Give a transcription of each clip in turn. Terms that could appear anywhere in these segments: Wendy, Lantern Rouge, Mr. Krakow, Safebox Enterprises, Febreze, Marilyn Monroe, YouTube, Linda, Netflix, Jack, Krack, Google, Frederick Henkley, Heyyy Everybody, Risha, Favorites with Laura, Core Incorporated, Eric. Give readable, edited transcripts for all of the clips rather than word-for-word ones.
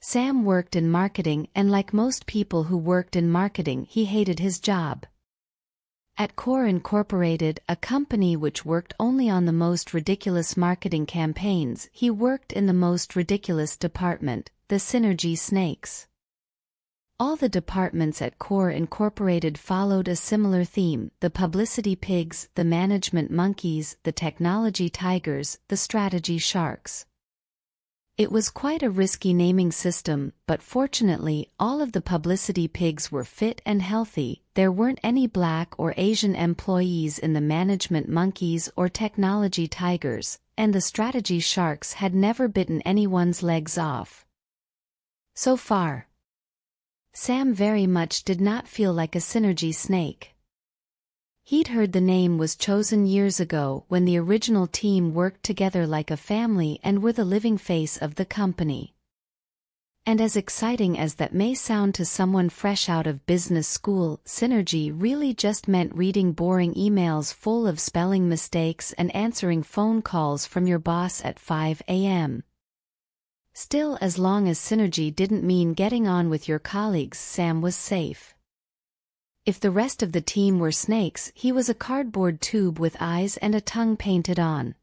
Sam worked in marketing, and like most people who worked in marketing, he hated his job. At Core Incorporated, a company which worked only on the most ridiculous marketing campaigns, he worked in the most ridiculous department, the Synergy Snakes. All the departments at Core Incorporated followed a similar theme: the publicity pigs, the management monkeys, the technology tigers, the strategy sharks. It was quite a risky naming system, but fortunately, all of the publicity pigs were fit and healthy. There weren't any black or Asian employees in the management monkeys or technology tigers, and the strategy sharks had never bitten anyone's legs off. So far, Sam very much did not feel like a synergy snake. He'd heard the name was chosen years ago when the original team worked together like a family and were the living face of the company. And as exciting as that may sound to someone fresh out of business school, synergy really just meant reading boring emails full of spelling mistakes and answering phone calls from your boss at 5 a.m. Still, as long as synergy didn't mean getting on with your colleagues, Sam was safe. If the rest of the team were snakes, he was a cardboard tube with eyes and a tongue painted on.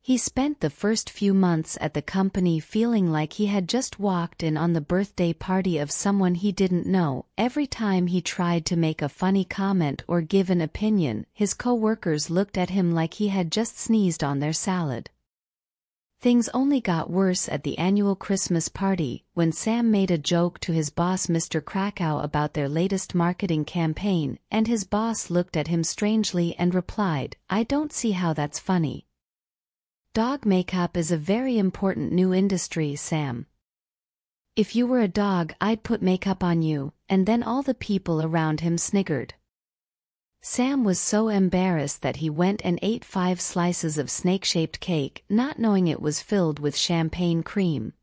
He spent the first few months at the company feeling like he had just walked in on the birthday party of someone he didn't know. Every time he tried to make a funny comment or give an opinion, his co-workers looked at him like he had just sneezed on their salad. Things only got worse at the annual Christmas party, when Sam made a joke to his boss Mr. Krakow about their latest marketing campaign, and his boss looked at him strangely and replied, "I don't see how that's funny. Dog makeup is a very important new industry, Sam. If you were a dog, I'd put makeup on you," and then all the people around him sniggered. Sam was so embarrassed that he went and ate 5 slices of snake-shaped cake, not knowing it was filled with champagne cream.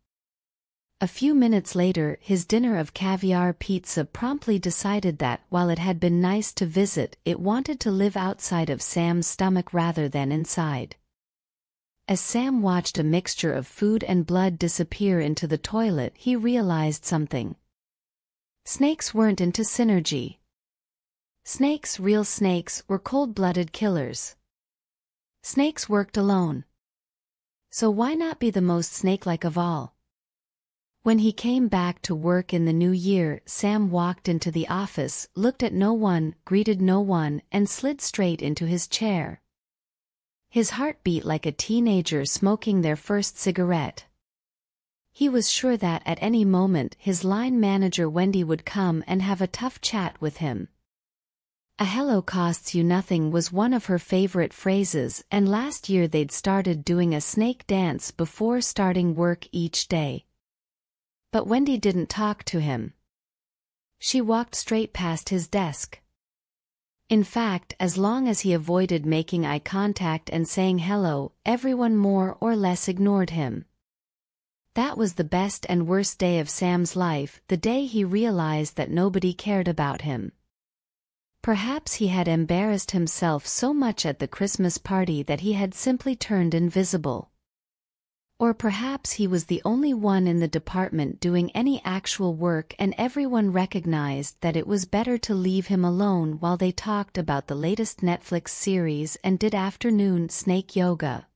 A few minutes later, his dinner of caviar pizza promptly decided that, while it had been nice to visit, it wanted to live outside of Sam's stomach rather than inside. As Sam watched a mixture of food and blood disappear into the toilet, he realized something. Snakes weren't into synergy. Snakes, real snakes, were cold-blooded killers. Snakes worked alone. So why not be the most snake-like of all? When he came back to work in the new year, Sam walked into the office, looked at no one, greeted no one, and slid straight into his chair. His heart beat like a teenager smoking their first cigarette. He was sure that at any moment his line manager Wendy would come and have a tough chat with him. "A hello costs you nothing" was one of her favorite phrases, and last year they'd started doing a snake dance before starting work each day. But Wendy didn't talk to him. She walked straight past his desk. In fact, as long as he avoided making eye contact and saying hello, everyone more or less ignored him. That was the best and worst day of Sam's life, the day he realized that nobody cared about him. Perhaps he had embarrassed himself so much at the Christmas party that he had simply turned invisible. Or perhaps he was the only one in the department doing any actual work and everyone recognized that it was better to leave him alone while they talked about the latest Netflix series and did afternoon snake yoga.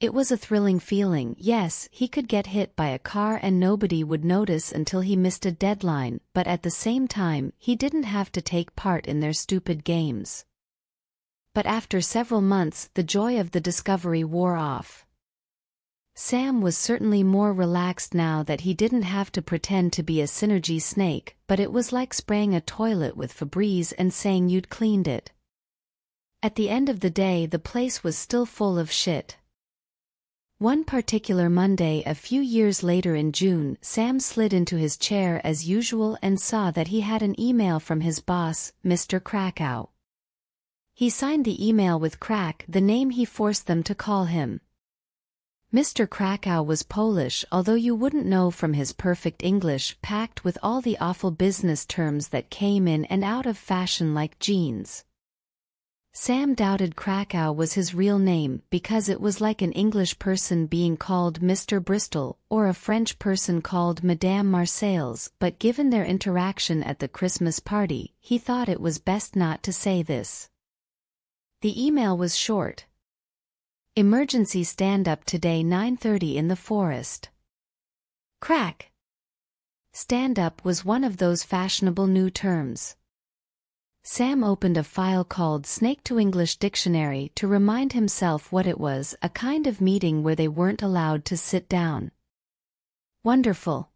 It was a thrilling feeling. Yes, he could get hit by a car and nobody would notice until he missed a deadline, but at the same time, he didn't have to take part in their stupid games. But after several months, the joy of the discovery wore off. Sam was certainly more relaxed now that he didn't have to pretend to be a synergy snake, but it was like spraying a toilet with Febreze and saying you'd cleaned it. At the end of the day, the place was still full of shit. One particular Monday a few years later in June, Sam slid into his chair as usual and saw that he had an email from his boss, Mr. Krakow. He signed the email with Krack, the name he forced them to call him. Mr. Krakow was Polish, although you wouldn't know from his perfect English, packed with all the awful business terms that came in and out of fashion like jeans. Sam doubted Krakow was his real name because it was like an English person being called Mr. Bristol or a French person called Madame Marseilles, but given their interaction at the Christmas party, he thought it was best not to say this. The email was short. Emergency stand-up today 9:30 in the forest. Krack. Stand-up was one of those fashionable new terms. Sam opened a file called Snake to English Dictionary to remind himself what it was, a kind of meeting where they weren't allowed to sit down. Wonderful.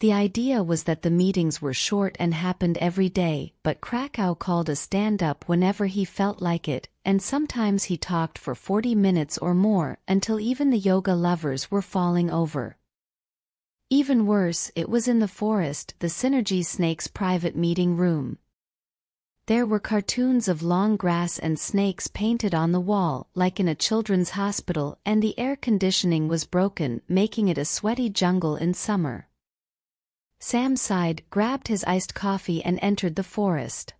The idea was that the meetings were short and happened every day, but Krakow called a stand-up whenever he felt like it, and sometimes he talked for 40 minutes or more, until even the yoga lovers were falling over. Even worse, it was in the forest, the Synergy Snake's private meeting room. There were cartoons of long grass and snakes painted on the wall, like in a children's hospital, and the air conditioning was broken, making it a sweaty jungle in summer. Sam sighed, grabbed his iced coffee and entered the forest.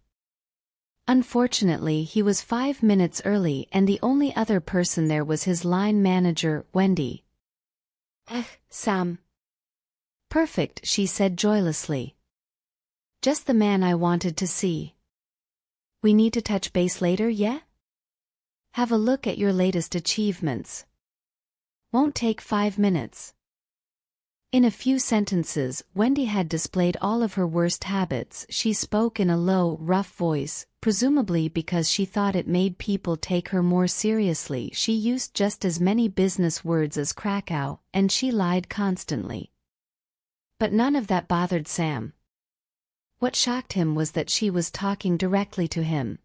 Unfortunately, he was 5 minutes early and the only other person there was his line manager, Wendy. Sam. Perfect, she said joylessly. Just the man I wanted to see. We need to touch base later, yeah? Have a look at your latest achievements. Won't take 5 minutes. In a few sentences, Wendy had displayed all of her worst habits. She spoke in a low, rough voice, presumably because she thought it made people take her more seriously. She used just as many business words as Krakow, and she lied constantly. But none of that bothered Sam. What shocked him was that she was talking directly to him.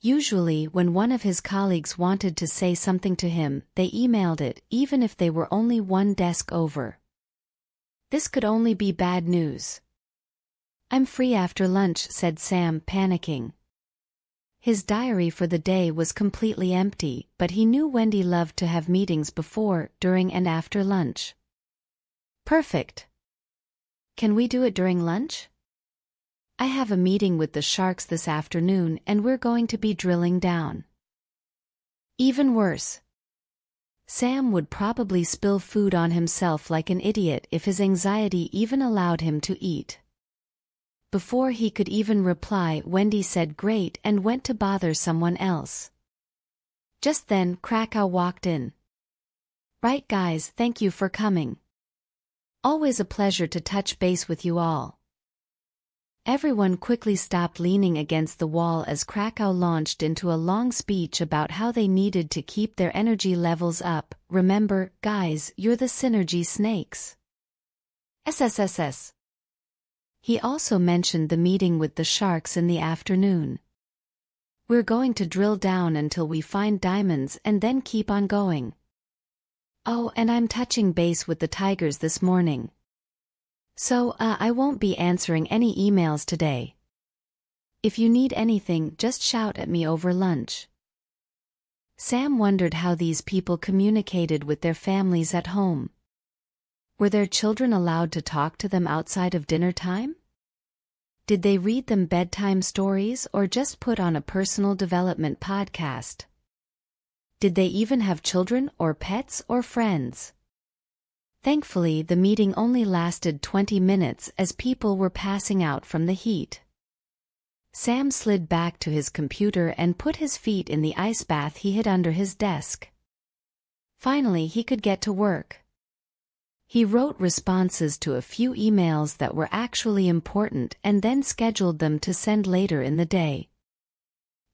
Usually, when one of his colleagues wanted to say something to him, they emailed it, even if they were only one desk over. This could only be bad news. I'm free after lunch, said Sam, panicking. His diary for the day was completely empty, but he knew Wendy loved to have meetings before, during and after lunch. Perfect. Can we do it during lunch? I have a meeting with the sharks this afternoon and we're going to be drilling down. Even worse. Sam would probably spill food on himself like an idiot if his anxiety even allowed him to eat. Before he could even reply, Wendy said great and went to bother someone else. Just then, Krakow walked in. Right guys, thank you for coming. Always a pleasure to touch base with you all. Everyone quickly stopped leaning against the wall as Krakow launched into a long speech about how they needed to keep their energy levels up. Remember, guys, you're the Synergy Snakes. SSSS. He also mentioned the meeting with the sharks in the afternoon. We're going to drill down until we find diamonds and then keep on going. Oh, and I'm touching base with the tigers this morning. So, I won't be answering any emails today. If you need anything, just shout at me over lunch. Sam wondered how these people communicated with their families at home. Were their children allowed to talk to them outside of dinner time? Did they read them bedtime stories or just put on a personal development podcast? Did they even have children or pets or friends? Thankfully, the meeting only lasted 20 minutes as people were passing out from the heat. Sam slid back to his computer and put his feet in the ice bath he hid under his desk. Finally, he could get to work. He wrote responses to a few emails that were actually important and then scheduled them to send later in the day.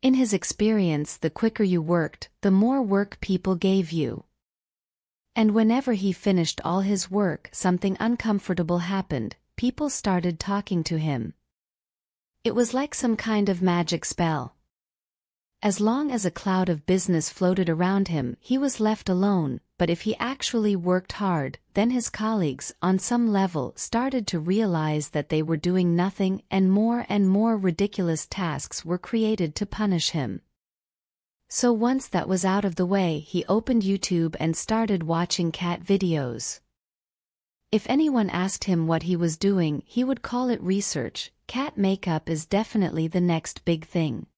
In his experience, the quicker you worked, the more work people gave you. And whenever he finished all his work, something uncomfortable happened. People started talking to him. It was like some kind of magic spell. As long as a cloud of business floated around him, he was left alone, but if he actually worked hard, then his colleagues, on some level, started to realize that they were doing nothing, and more ridiculous tasks were created to punish him. So once that was out of the way, he opened YouTube and started watching cat videos. If anyone asked him what he was doing, he would call it research. Cat makeup is definitely the next big thing.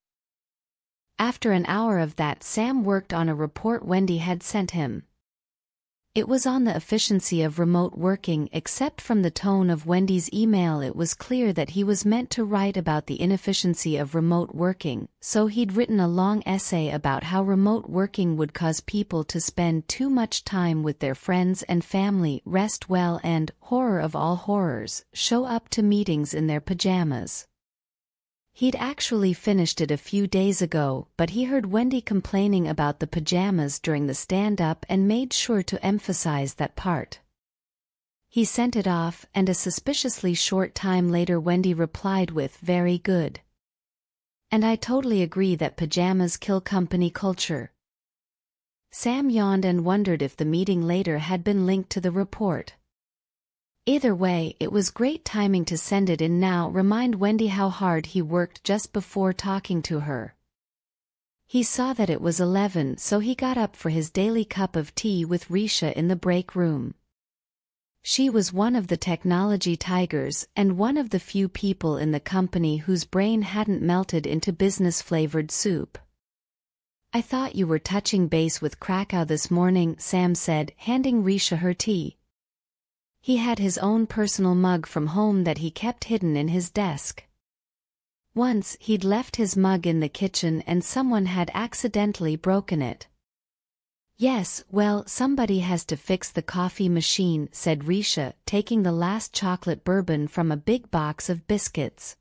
After an hour of that, Sam worked on a report Wendy had sent him. It was on the efficiency of remote working. Except from the tone of Wendy's email, it was clear that he was meant to write about the inefficiency of remote working, so he'd written a long essay about how remote working would cause people to spend too much time with their friends and family, rest well and, horror of all horrors, show up to meetings in their pajamas. He'd actually finished it a few days ago, but he heard Wendy complaining about the pajamas during the stand-up and made sure to emphasize that part. He sent it off, and a suspiciously short time later Wendy replied with, "Very good. And I totally agree that pajamas kill company culture." Sam yawned and wondered if the meeting later had been linked to the report. Either way, it was great timing to send it in now, remind Wendy how hard he worked just before talking to her. He saw that it was 11, so he got up for his daily cup of tea with Risha in the break room. She was one of the technology tigers and one of the few people in the company whose brain hadn't melted into business-flavored soup. "I thought you were touching base with Krakow this morning," Sam said, handing Risha her tea. He had his own personal mug from home that he kept hidden in his desk. Once he'd left his mug in the kitchen and someone had accidentally broken it. "Yes, well, somebody has to fix the coffee machine," said Risha, taking the last chocolate bourbon from a big box of biscuits.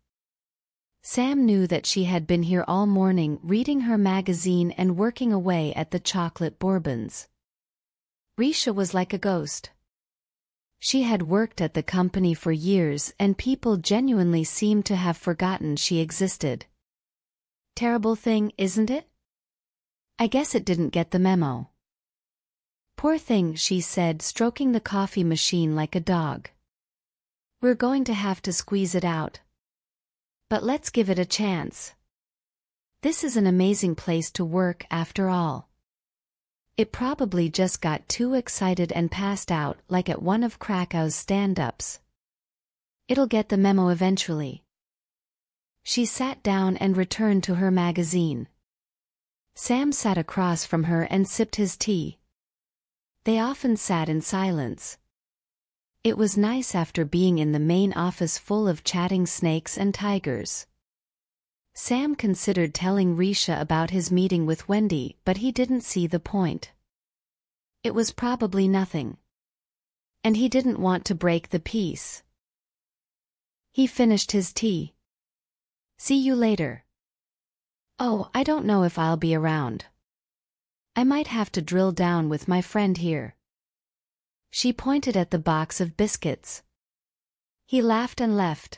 Sam knew that she had been here all morning, reading her magazine and working away at the chocolate bourbons. Risha was like a ghost. She had worked at the company for years and people genuinely seemed to have forgotten she existed. Terrible thing, isn't it? "I guess it didn't get the memo." "Poor thing," she said, stroking the coffee machine like a dog. "We're going to have to squeeze it out. But let's give it a chance. This is an amazing place to work after all." It probably just got too excited and passed out, like at one of Krakow's stand-ups. "It'll get the memo eventually." She sat down and returned to her magazine. Sam sat across from her and sipped his tea. They often sat in silence. It was nice after being in the main office full of chatting snakes and tigers. Sam considered telling Risha about his meeting with Wendy, but he didn't see the point. It was probably nothing. And he didn't want to break the peace. He finished his tea. "See you later." "Oh, I don't know if I'll be around. I might have to drill down with my friend here." She pointed at the box of biscuits. He laughed and left.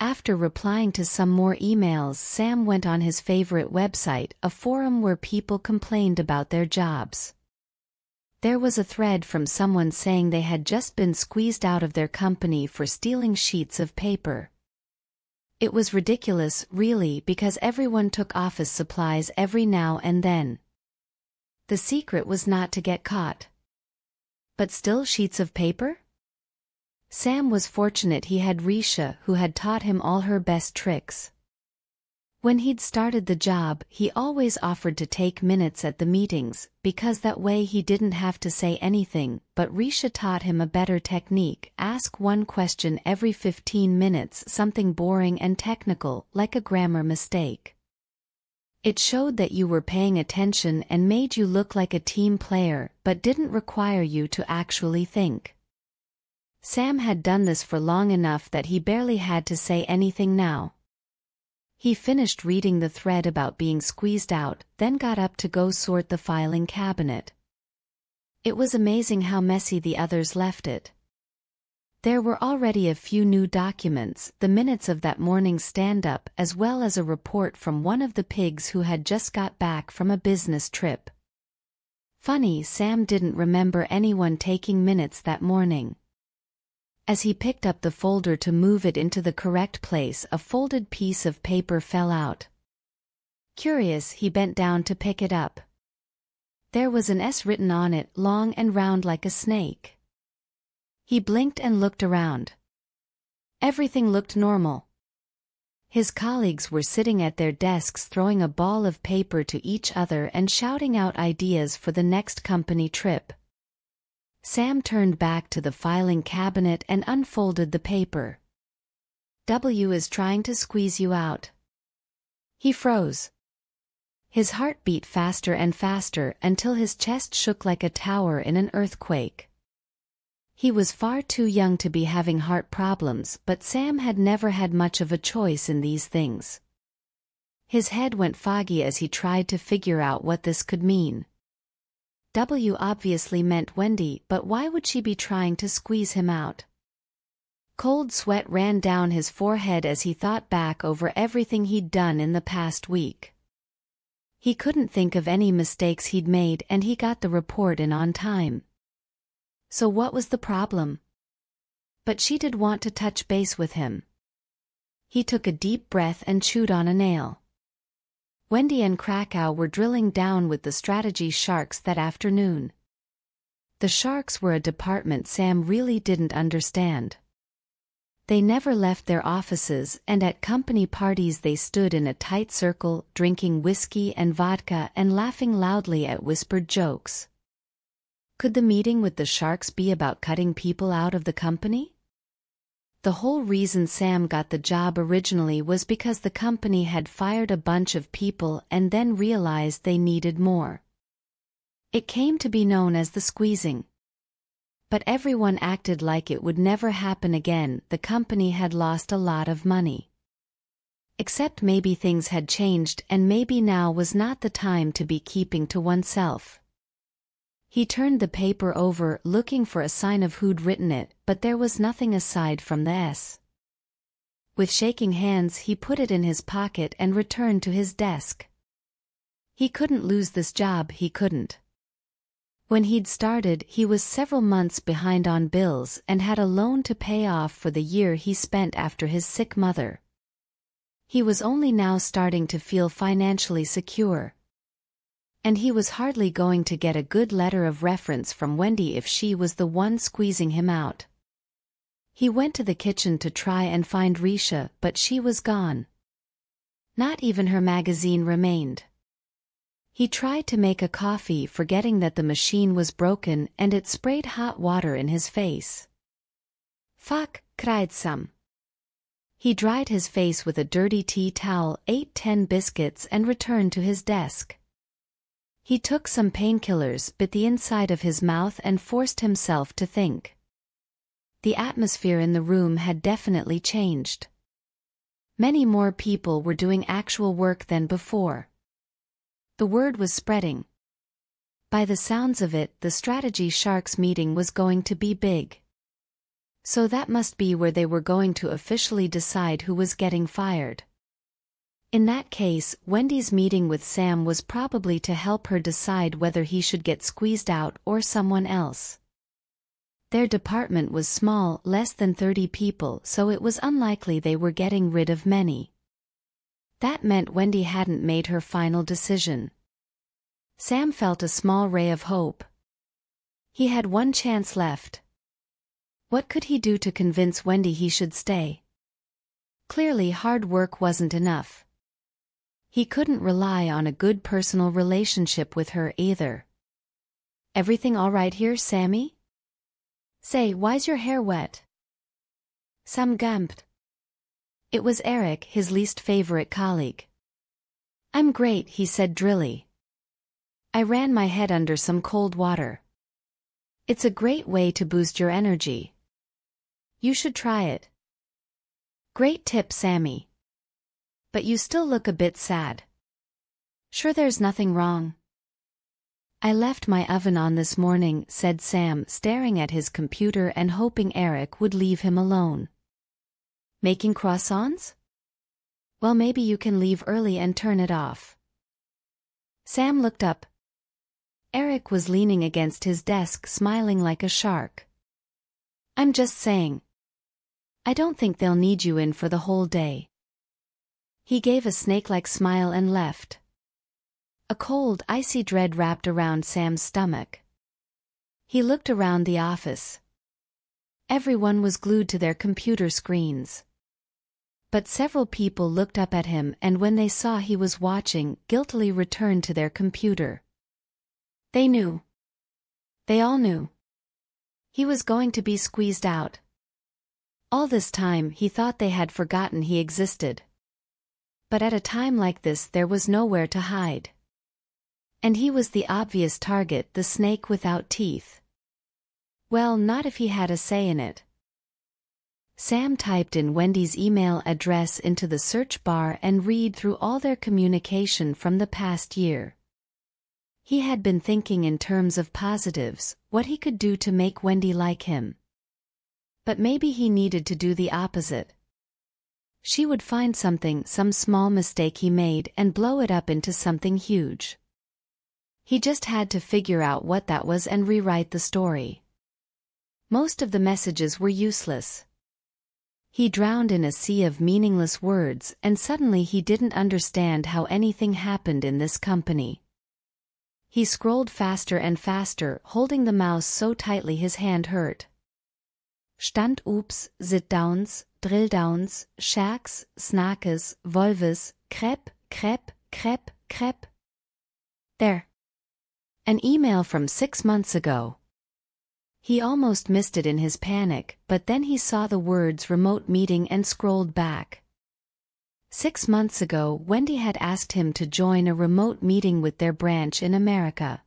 After replying to some more emails, Sam went on his favorite website, a forum where people complained about their jobs. There was a thread from someone saying they had just been squeezed out of their company for stealing sheets of paper. It was ridiculous, really, because everyone took office supplies every now and then. The secret was not to get caught. But still, sheets of paper? Sam was fortunate he had Risha, who had taught him all her best tricks. When he'd started the job, he always offered to take minutes at the meetings, because that way he didn't have to say anything, but Risha taught him a better technique: ask one question every 15 minutes, something boring and technical, like a grammar mistake. It showed that you were paying attention and made you look like a team player, but didn't require you to actually think. Sam had done this for long enough that he barely had to say anything now. He finished reading the thread about being squeezed out, then got up to go sort the filing cabinet. It was amazing how messy the others left it. There were already a few new documents, the minutes of that morning's stand-up, as well as a report from one of the pigs who had just got back from a business trip. Funny, Sam didn't remember anyone taking minutes that morning. As he picked up the folder to move it into the correct place, a folded piece of paper fell out. Curious, he bent down to pick it up. There was an S written on it, long and round like a snake. He blinked and looked around. Everything looked normal. His colleagues were sitting at their desks throwing a ball of paper to each other and shouting out ideas for the next company trip. Sam turned back to the filing cabinet and unfolded the paper. "W is trying to squeeze you out." He froze. His heart beat faster and faster until his chest shook like a tower in an earthquake. He was far too young to be having heart problems, but Sam had never had much of a choice in these things. His head went foggy as he tried to figure out what this could mean. W obviously meant Wendy, but why would she be trying to squeeze him out? Cold sweat ran down his forehead as he thought back over everything he'd done in the past week. He couldn't think of any mistakes he'd made, and he got the report in on time. So what was the problem? But she did want to touch base with him. He took a deep breath and chewed on a nail. Wendy and Krakow were drilling down with the strategy sharks that afternoon. The sharks were a department Sam really didn't understand. They never left their offices, and at company parties they stood in a tight circle, drinking whiskey and vodka and laughing loudly at whispered jokes. Could the meeting with the sharks be about cutting people out of the company? The whole reason Sam got the job originally was because the company had fired a bunch of people and then realized they needed more. It came to be known as the squeezing. But everyone acted like it would never happen again. The company had lost a lot of money. Except maybe things had changed, and maybe now was not the time to be keeping to oneself. He turned the paper over, looking for a sign of who'd written it, but there was nothing aside from the S. With shaking hands, he put it in his pocket and returned to his desk. He couldn't lose this job, he couldn't. When he'd started, he was several months behind on bills and had a loan to pay off for the year he spent after his sick mother. He was only now starting to feel financially secure. And he was hardly going to get a good letter of reference from Wendy if she was the one squeezing him out. He went to the kitchen to try and find Risha, but she was gone. Not even her magazine remained. He tried to make a coffee, forgetting that the machine was broken, and it sprayed hot water in his face. "Fuck," cried Sam. He dried his face with a dirty tea towel, ate 10 biscuits and returned to his desk. He took some painkillers, bit the inside of his mouth and forced himself to think. The atmosphere in the room had definitely changed. Many more people were doing actual work than before. The word was spreading. By the sounds of it, the strategy sharks meeting was going to be big. So that must be where they were going to officially decide who was getting fired. In that case, Wendy's meeting with Sam was probably to help her decide whether he should get squeezed out or someone else. Their department was small, less than 30 people, so it was unlikely they were getting rid of many. That meant Wendy hadn't made her final decision. Sam felt a small ray of hope. He had one chance left. What could he do to convince Wendy he should stay? Clearly, hard work wasn't enough. He couldn't rely on a good personal relationship with her either. "Everything all right here, Sammy? Say, why's your hair wet?" Sam gumped. It was Eric, his least favorite colleague. "I'm great," he said drily. "I ran my head under some cold water. It's a great way to boost your energy. You should try it." "Great tip, Sammy. But you still look a bit sad." "Sure, there's nothing wrong." "I left my oven on this morning," said Sam, staring at his computer and hoping Eric would leave him alone. "Making croissants? Well, maybe you can leave early and turn it off." Sam looked up. Eric was leaning against his desk, smiling like a shark. "I'm just saying. I don't think they'll need you in for the whole day." He gave a snake-like smile and left. A cold, icy dread wrapped around Sam's stomach. He looked around the office. Everyone was glued to their computer screens. but several people looked up at him and when they saw he was watching, guiltily returned to their computer. They knew. They all knew. He was going to be squeezed out. All this time he thought they had forgotten he existed. But at a time like this there was nowhere to hide. And he was the obvious target, the snake without teeth. Well, not if he had a say in it. Sam typed in Wendy's email address into the search bar and read through all their communication from the past year. He had been thinking in terms of positives, what he could do to make Wendy like him. But maybe he needed to do the opposite. She would find something, some small mistake he made, and blow it up into something huge. He just had to figure out what that was and rewrite the story. Most of the messages were useless. He drowned in a sea of meaningless words, and suddenly he didn't understand how anything happened in this company. He scrolled faster and faster, holding the mouse so tightly his hand hurt. Stand-ups, sit-downs, drill-downs, shacks, snackes, volves, crep, crep, crep, crep. There. An email from 6 months ago. He almost missed it in his panic, but then he saw the words remote meeting and scrolled back. 6 months ago, Wendy had asked him to join a remote meeting with their branch in America.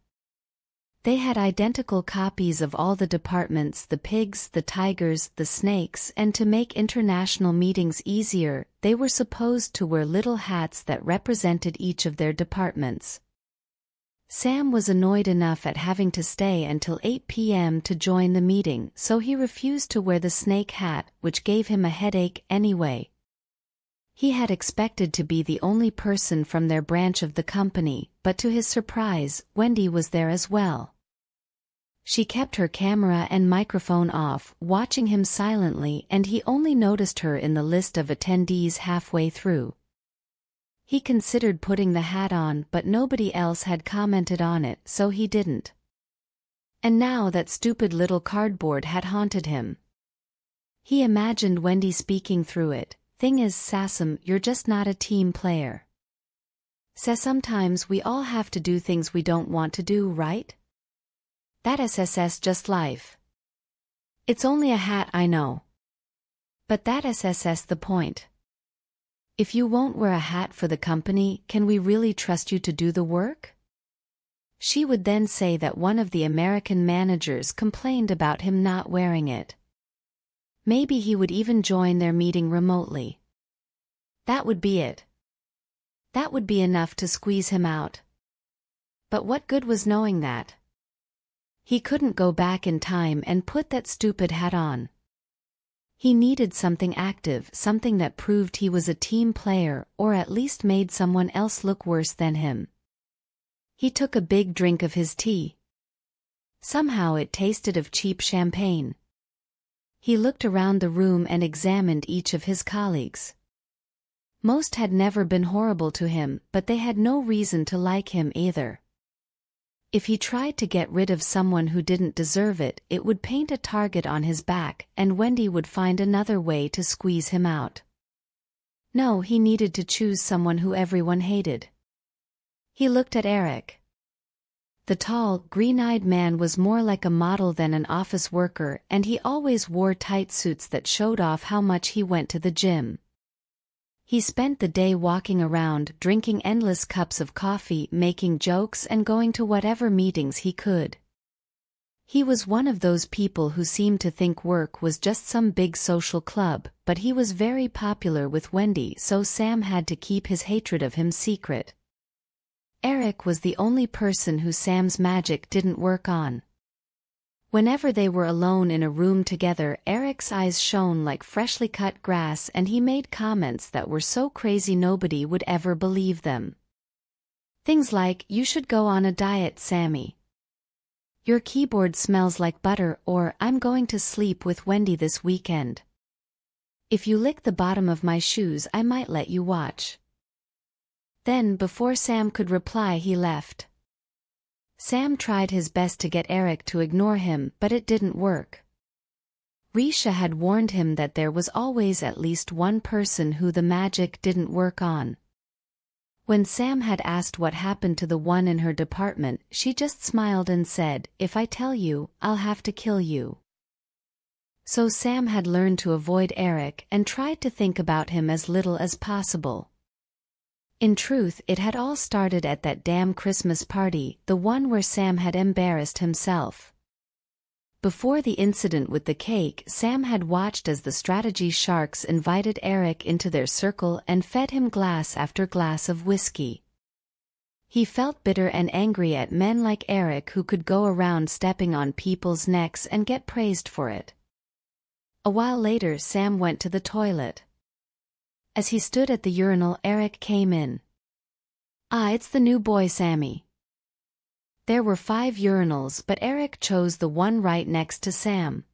They had identical copies of all the departments, the pigs, the tigers, the snakes, and to make international meetings easier, they were supposed to wear little hats that represented each of their departments. Sam was annoyed enough at having to stay until 8 p.m. to join the meeting, so he refused to wear the snake hat, which gave him a headache anyway. He had expected to be the only person from their branch of the company, but to his surprise, Wendy was there as well. She kept her camera and microphone off, watching him silently, and he only noticed her in the list of attendees halfway through. He considered putting the hat on, but nobody else had commented on it, so he didn't. And now that stupid little cardboard had haunted him. He imagined Wendy speaking through it. Thing is, Sassam, you're just not a team player. Says sometimes we all have to do things we don't want to do, right? That SSS just life. It's only a hat, I know. But that SSS the point. If you won't wear a hat for the company, can we really trust you to do the work? She would then say that one of the American managers complained about him not wearing it. Maybe he would even join their meeting remotely. That would be it. That would be enough to squeeze him out. But what good was knowing that? He couldn't go back in time and put that stupid hat on. He needed something active, something that proved he was a team player, or at least made someone else look worse than him. He took a big drink of his tea. Somehow it tasted of cheap champagne. He looked around the room and examined each of his colleagues. Most had never been horrible to him, but they had no reason to like him either. If he tried to get rid of someone who didn't deserve it, it would paint a target on his back, and Wendy would find another way to squeeze him out. No, he needed to choose someone who everyone hated. He looked at Eric. The tall, green-eyed man was more like a model than an office worker, and he always wore tight suits that showed off how much he went to the gym. He spent the day walking around, drinking endless cups of coffee, making jokes and going to whatever meetings he could. He was one of those people who seemed to think work was just some big social club, but he was very popular with Wendy, so Sam had to keep his hatred of him secret. Eric was the only person who Sam's magic didn't work on. Whenever they were alone in a room together, Eric's eyes shone like freshly cut grass and he made comments that were so crazy nobody would ever believe them. Things like, "You should go on a diet, Sammy. Your keyboard smells like butter," or "I'm going to sleep with Wendy this weekend. If you lick the bottom of my shoes, I might let you watch." Then, before Sam could reply, he left. Sam tried his best to get Eric to ignore him, but it didn't work. Risha had warned him that there was always at least one person who the magic didn't work on. When Sam had asked what happened to the one in her department, she just smiled and said, "If I tell you, I'll have to kill you." So Sam had learned to avoid Eric and tried to think about him as little as possible. In truth, it had all started at that damn Christmas party, the one where Sam had embarrassed himself. Before the incident with the cake, Sam had watched as the strategy sharks invited Eric into their circle and fed him glass after glass of whiskey. He felt bitter and angry at men like Eric who could go around stepping on people's necks and get praised for it. A while later, Sam went to the toilet. As he stood at the urinal, Eric came in. "Ah, it's the new boy, Sammy." There were 5 urinals, but Eric chose the one right next to Sam.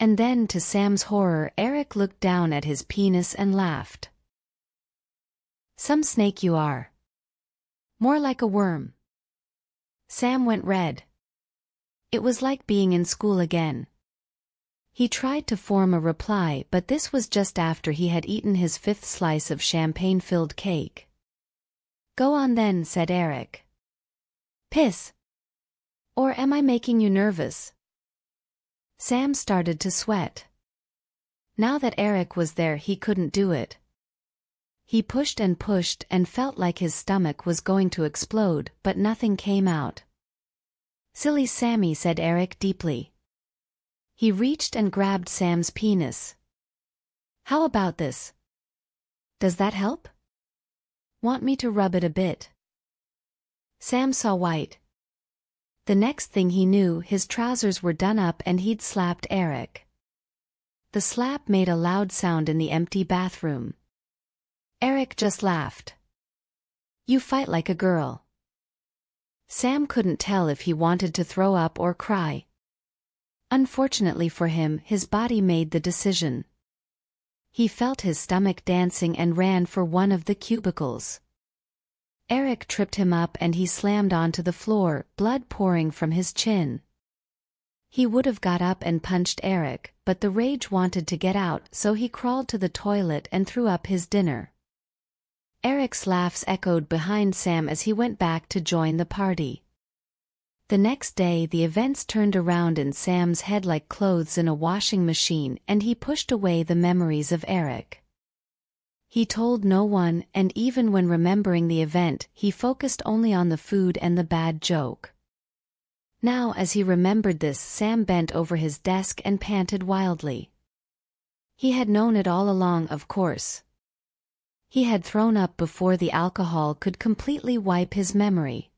And then, to Sam's horror, Eric looked down at his penis and laughed. "Some snake you are. More like a worm." Sam went red. It was like being in school again. He tried to form a reply, but this was just after he had eaten his 5th slice of champagne-filled cake. "Go on then," said Eric. "Piss. Or am I making you nervous?" Sam started to sweat. Now that Eric was there, he couldn't do it. He pushed and felt like his stomach was going to explode, but nothing came out. "Silly Sammy," said Eric deeply. He reached and grabbed Sam's penis. "How about this? Does that help? Want me to rub it a bit?" Sam saw white. The next thing he knew, his trousers were done up and he'd slapped Eric. The slap made a loud sound in the empty bathroom. Eric just laughed. "You fight like a girl." Sam couldn't tell if he wanted to throw up or cry. Unfortunately for him, his body made the decision. He felt his stomach dancing and ran for one of the cubicles. Eric tripped him up and he slammed onto the floor, blood pouring from his chin. He would have got up and punched Eric, but the rage wanted to get out, so he crawled to the toilet and threw up his dinner. Eric's laughs echoed behind Sam as he went back to join the party. The next day, the events turned around in Sam's head like clothes in a washing machine, and he pushed away the memories of Eric. He told no one, and even when remembering the event, he focused only on the food and the bad joke. Now, as he remembered this, Sam bent over his desk and panted wildly. He had known it all along, of course. He had thrown up before the alcohol could completely wipe his memory.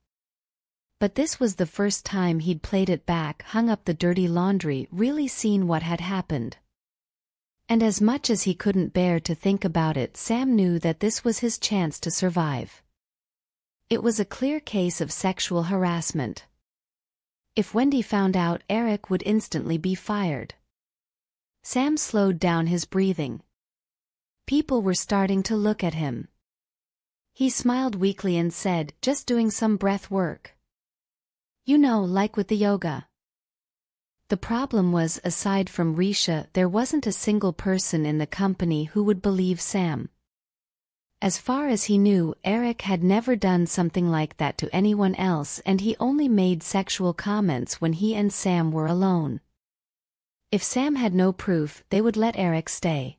But this was the first time he'd played it back, hung up the dirty laundry, really seen what had happened. And as much as he couldn't bear to think about it, Sam knew that this was his chance to survive. It was a clear case of sexual harassment. If Wendy found out, Eric would instantly be fired. Sam slowed down his breathing. People were starting to look at him. He smiled weakly and said, "Just doing some breath work. You know, like with the yoga." The problem was, aside from Risha, there wasn't a single person in the company who would believe Sam. As far as he knew, Eric had never done something like that to anyone else, and he only made sexual comments when he and Sam were alone. If Sam had no proof, they would let Eric stay.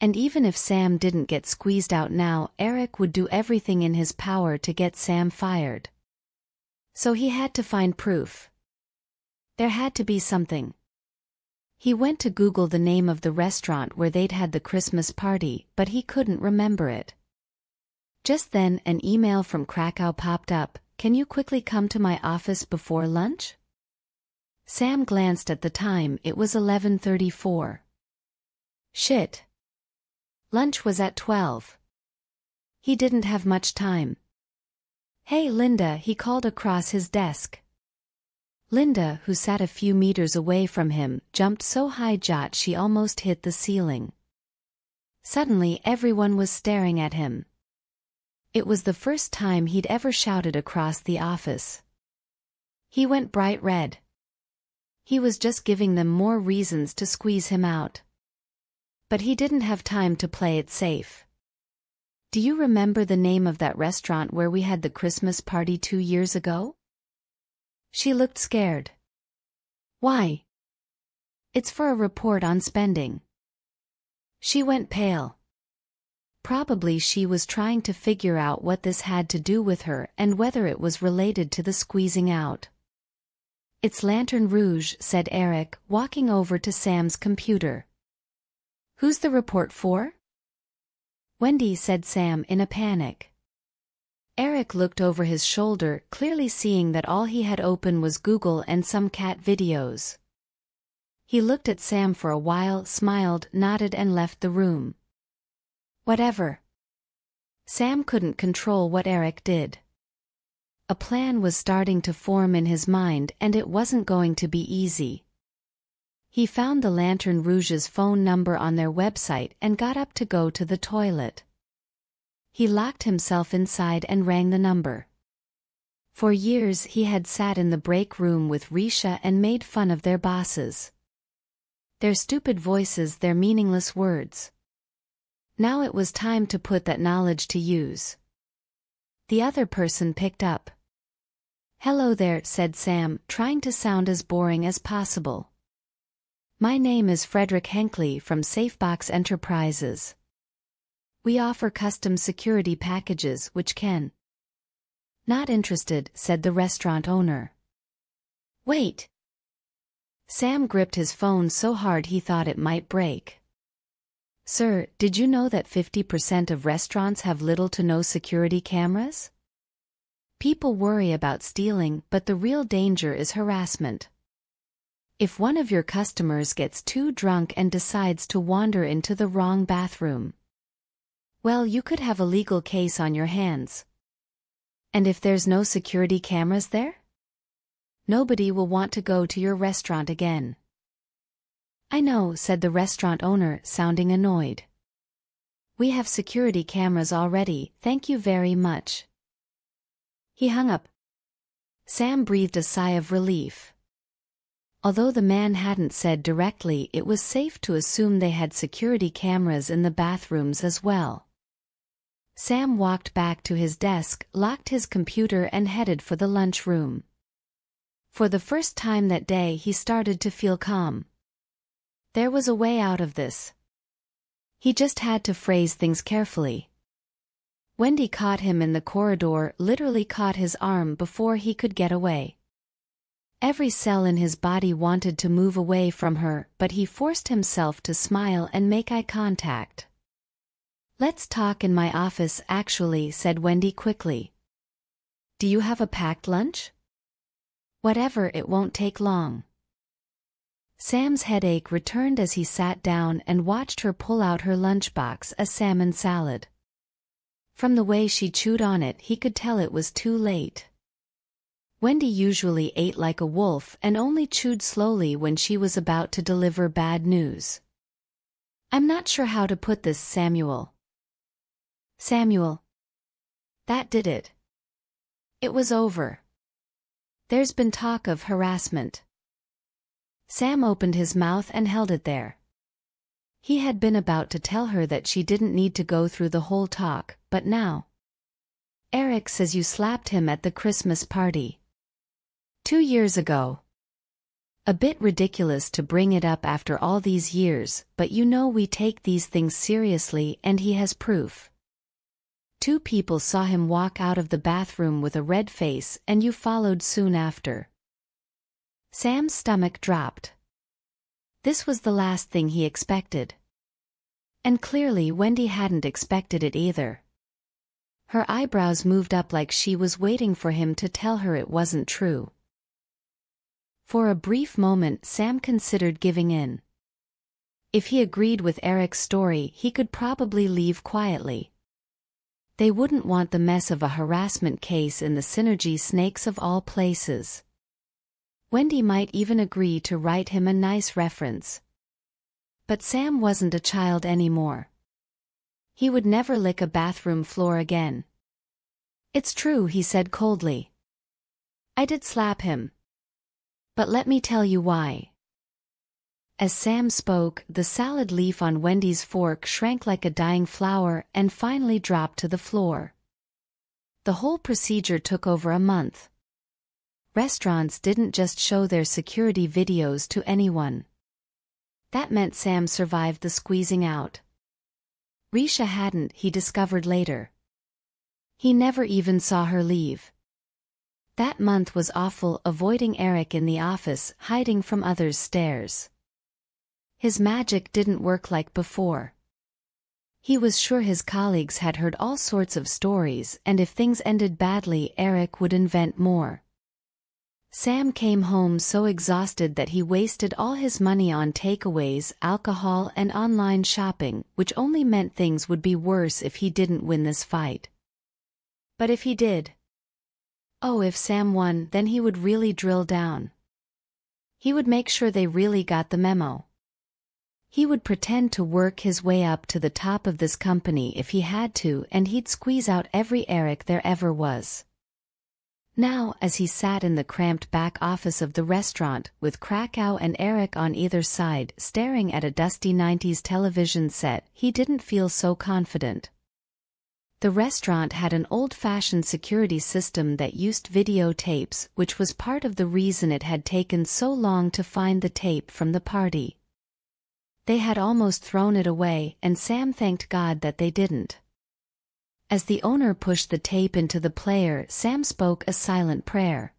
And even if Sam didn't get squeezed out now, Eric would do everything in his power to get Sam fired. So he had to find proof. There had to be something. He went to Google the name of the restaurant where they'd had the Christmas party, but he couldn't remember it. Just then, an email from Krakow popped up. "Can you quickly come to my office before lunch?" Sam glanced at the time. It was 11:34. Shit. Lunch was at 12. He didn't have much time. "Hey, Linda," he called across his desk. Linda, who sat a few meters away from him, jumped so high jot she almost hit the ceiling. Suddenly, everyone was staring at him. It was the first time he'd ever shouted across the office. He went bright red. he was just giving them more reasons to squeeze him out. But he didn't have time to play it safe. Do you remember the name of that restaurant where we had the Christmas party 2 years ago? She looked scared. Why? It's for a report on spending. She went pale. Probably she was trying to figure out what this had to do with her and whether it was related to the squeezing out. It's Lantern Rouge, said Eric, walking over to Sam's computer. Who's the report for? Wendy, said Sam in a panic. Eric looked over his shoulder, clearly seeing that all he had open was Google and some cat videos. He looked at Sam for a while, smiled, nodded and left the room. Whatever. Sam couldn't control what Eric did. A plan was starting to form in his mind and it wasn't going to be easy. He found the Lantern Rouge's phone number on their website and got up to go to the toilet. He locked himself inside and rang the number. For years he had sat in the break room with Risha and made fun of their bosses. Their stupid voices, their meaningless words. Now it was time to put that knowledge to use. The other person picked up. Hello there, said Sam, trying to sound as boring as possible. My name is Frederick Henkley from Safebox Enterprises. We offer custom security packages which can. Not interested, said the restaurant owner. Wait. Sam gripped his phone so hard he thought it might break. Sir, did you know that 50% of restaurants have little to no security cameras? People worry about stealing, but the real danger is harassment. If one of your customers gets too drunk and decides to wander into the wrong bathroom, well, you could have a legal case on your hands. And if there's no security cameras there? Nobody will want to go to your restaurant again. I know, said the restaurant owner, sounding annoyed. We have security cameras already, thank you very much. He hung up. Sam breathed a sigh of relief. Although the man hadn't said directly, it was safe to assume they had security cameras in the bathrooms as well. Sam walked back to his desk, locked his computer and headed for the lunchroom. For the first time that day he started to feel calm. There was a way out of this. He just had to phrase things carefully. Wendy caught him in the corridor, literally caught his arm before he could get away. Every cell in his body wanted to move away from her, but he forced himself to smile and make eye contact. Let's talk in my office, actually, said Wendy quickly. Do you have a packed lunch? Whatever, it won't take long. Sam's headache returned as he sat down and watched her pull out her lunchbox, a salmon salad. From the way she chewed on it, he could tell it was too late. Wendy usually ate like a wolf and only chewed slowly when she was about to deliver bad news. I'm not sure how to put this, Samuel. Samuel. That did it. It was over. There's been talk of harassment. Sam opened his mouth and held it there. He had been about to tell her that she didn't need to go through the whole talk, but now. Eric says you slapped him at the Christmas party. 2 years ago. A bit ridiculous to bring it up after all these years, but you know we take these things seriously and he has proof. 2 people saw him walk out of the bathroom with a red face and you followed soon after. Sam's stomach dropped. This was the last thing he expected. And clearly Wendy hadn't expected it either. Her eyebrows moved up like she was waiting for him to tell her it wasn't true. For a brief moment Sam considered giving in. If he agreed with Eric's story, he could probably leave quietly. They wouldn't want the mess of a harassment case in the Synergy Snakes of all places. Wendy might even agree to write him a nice reference. But Sam wasn't a child anymore. He would never lick a bathroom floor again. It's true, he said coldly. I did slap him. But let me tell you why. As Sam spoke, the salad leaf on Wendy's fork shrank like a dying flower and finally dropped to the floor. The whole procedure took over a month. Restaurants didn't just show their security videos to anyone. That meant Sam survived the squeezing out. Risha hadn't, he discovered later. He never even saw her leave. That month was awful, avoiding Eric in the office, hiding from others' stares. His magic didn't work like before. He was sure his colleagues had heard all sorts of stories, and if things ended badly, Eric would invent more. Sam came home so exhausted that he wasted all his money on takeaways, alcohol and online shopping, which only meant things would be worse if he didn't win this fight. But if he did... Oh, if Sam won, then he would really drill down. He would make sure they really got the memo. He would pretend to work his way up to the top of this company if he had to, and he'd squeeze out every Eric there ever was. Now, as he sat in the cramped back office of the restaurant, with Krakow and Eric on either side, staring at a dusty 90s television set, he didn't feel so confident. The restaurant had an old-fashioned security system that used videotapes, which was part of the reason it had taken so long to find the tape from the party. They had almost thrown it away, and Sam thanked God that they didn't. As the owner pushed the tape into the player, Sam spoke a silent prayer.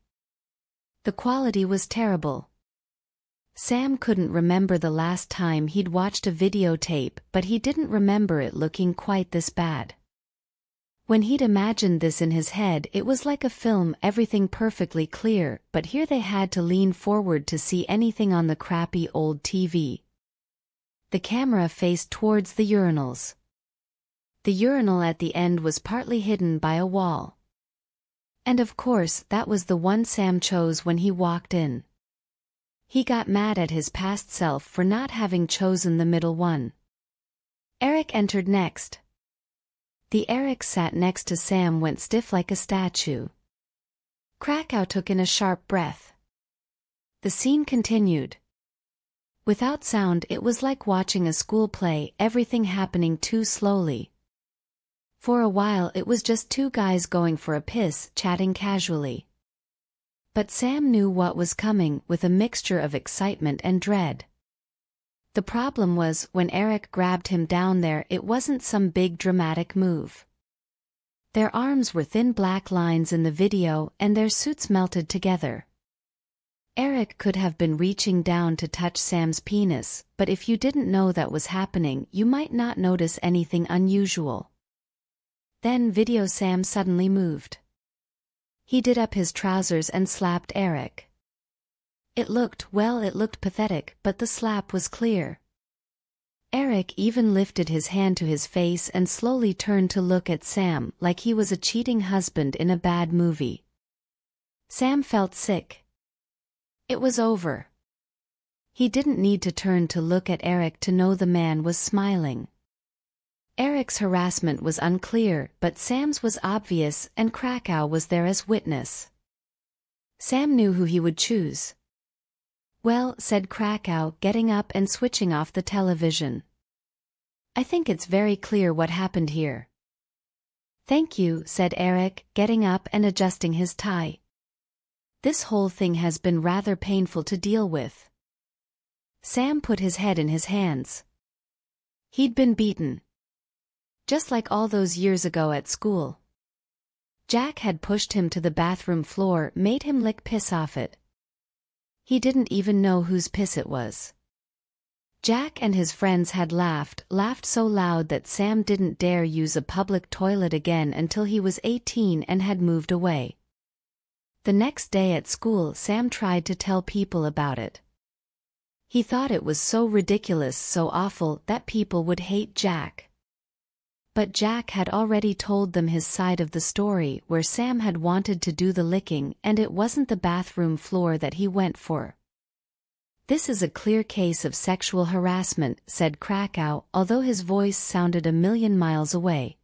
The quality was terrible. Sam couldn't remember the last time he'd watched a videotape, but he didn't remember it looking quite this bad. When he'd imagined this in his head, it was like a film, everything perfectly clear, but here they had to lean forward to see anything on the crappy old TV. The camera faced towards the urinals. The urinal at the end was partly hidden by a wall. And of course, that was the one Sam chose when he walked in. He got mad at his past self for not having chosen the middle one. Eric entered next. The Eric sat next to Sam went stiff like a statue. Krakow took in a sharp breath. The scene continued. Without sound, it was like watching a school play, everything happening too slowly. For a while it was just two guys going for a piss, chatting casually. But Sam knew what was coming, with a mixture of excitement and dread. The problem was, when Eric grabbed him down there, it wasn't some big dramatic move. Their arms were thin black lines in the video, and their suits melted together. Eric could have been reaching down to touch Sam's penis, but if you didn't know that was happening, you might not notice anything unusual. Then video Sam suddenly moved. He did up his trousers and slapped Eric. It looked pathetic, but the slap was clear. Eric even lifted his hand to his face and slowly turned to look at Sam, like he was a cheating husband in a bad movie. Sam felt sick. It was over. He didn't need to turn to look at Eric to know the man was smiling. Eric's harassment was unclear, but Sam's was obvious, and Krakow was there as witness. Sam knew who he would choose. "Well," said Krakow, getting up and switching off the television. "I think it's very clear what happened here." "Thank you," said Eric, getting up and adjusting his tie. "This whole thing has been rather painful to deal with." Sam put his head in his hands. He'd been beaten. Just like all those years ago at school. Jack had pushed him to the bathroom floor, made him lick piss off it. He didn't even know whose piss it was. Jack and his friends had laughed so loud that Sam didn't dare use a public toilet again until he was 18 and had moved away. The next day at school, Sam tried to tell people about it. He thought it was so ridiculous, so awful, that people would hate Jack. But Jack had already told them his side of the story, where Sam had wanted to do the licking, and it wasn't the bathroom floor that he went for. "This is a clear case of sexual harassment," said Krakow, although his voice sounded a million miles away.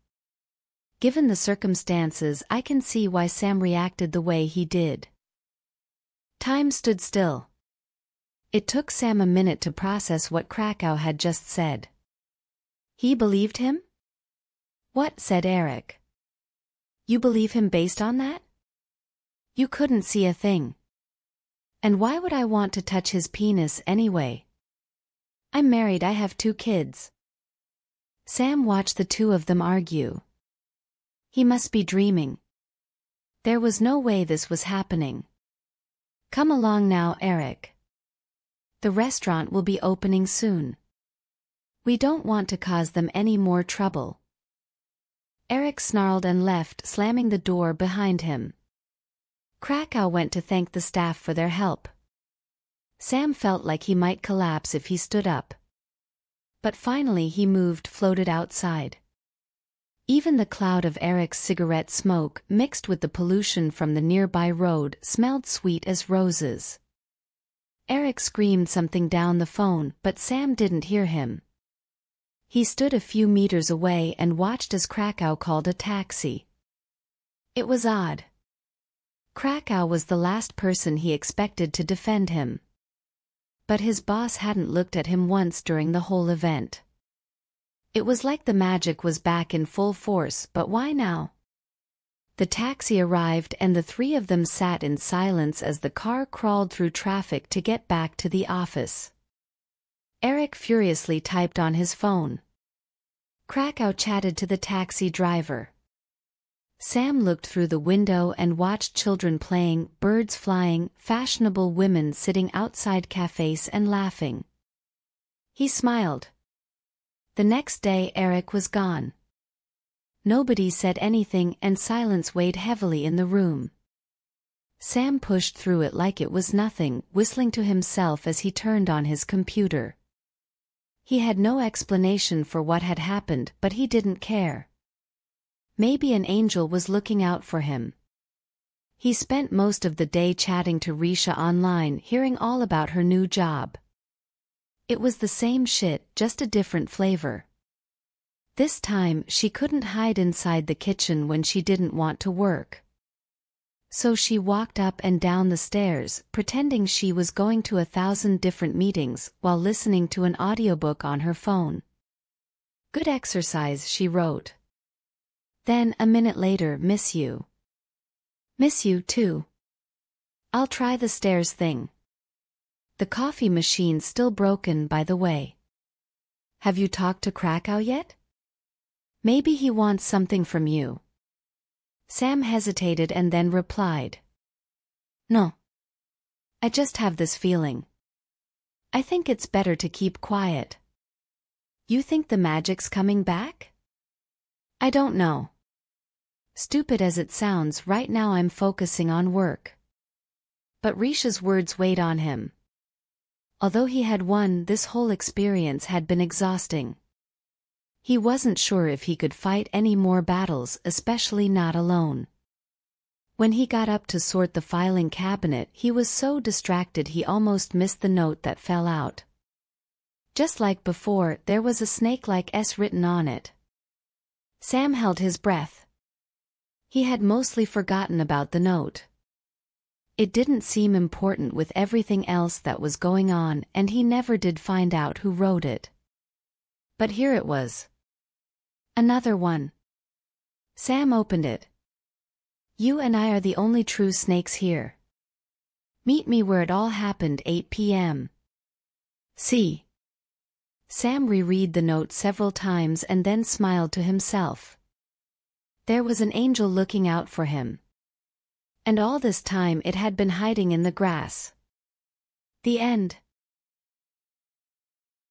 "Given the circumstances, I can see why Sam reacted the way he did." Time stood still. It took Sam a minute to process what Krakow had just said. He believed him? What? Said Eric. You believe him based on that? You couldn't see a thing. And why would I want to touch his penis anyway? I'm married, I have 2 kids. Sam watched the 2 of them argue. He must be dreaming. There was no way this was happening. Come along now, Eric. The restaurant will be opening soon. We don't want to cause them any more trouble. Eric snarled and left, slamming the door behind him. Krakow went to thank the staff for their help. Sam felt like he might collapse if he stood up. But finally he moved, floated outside. Even the cloud of Eric's cigarette smoke, mixed with the pollution from the nearby road, smelled sweet as roses. Eric screamed something down the phone, but Sam didn't hear him. He stood a few meters away and watched as Krakow called a taxi. It was odd. Krakow was the last person he expected to defend him. But his boss hadn't looked at him once during the whole event. It was like the magic was back in full force, but why now? The taxi arrived and the 3 of them sat in silence as the car crawled through traffic to get back to the office. Eric furiously typed on his phone. Krakow chatted to the taxi driver. Sam looked through the window and watched children playing, birds flying, fashionable women sitting outside cafes and laughing. He smiled. The next day Eric was gone. Nobody said anything and silence weighed heavily in the room. Sam pushed through it like it was nothing, whistling to himself as he turned on his computer. He had no explanation for what had happened, but he didn't care. Maybe an angel was looking out for him. He spent most of the day chatting to Risha online, hearing all about her new job. It was the same shit, just a different flavor. This time, she couldn't hide inside the kitchen when she didn't want to work. So she walked up and down the stairs, pretending she was going to 1,000 different meetings, while listening to an audiobook on her phone. Good exercise, she wrote. Then, a minute later, miss you. Miss you, too. I'll try the stairs thing. The coffee machine still broken, by the way. Have you talked to Krakow yet? Maybe he wants something from you. Sam hesitated and then replied. No. I just have this feeling. I think it's better to keep quiet. You think the magic's coming back? I don't know. Stupid as it sounds, right now I'm focusing on work. But Risha's words weighed on him. Although he had won, this whole experience had been exhausting. He wasn't sure if he could fight any more battles, especially not alone. When he got up to sort the filing cabinet, he was so distracted he almost missed the note that fell out. Just like before, there was a snake-like S written on it. Sam held his breath. He had mostly forgotten about the note. It didn't seem important with everything else that was going on, and he never did find out who wrote it. But here it was. Another one. Sam opened it. You and I are the only true snakes here. Meet me where it all happened, 8 p.m. See. Sam reread the note several times and then smiled to himself. There was an angel looking out for him. And all this time it had been hiding in the grass. The end.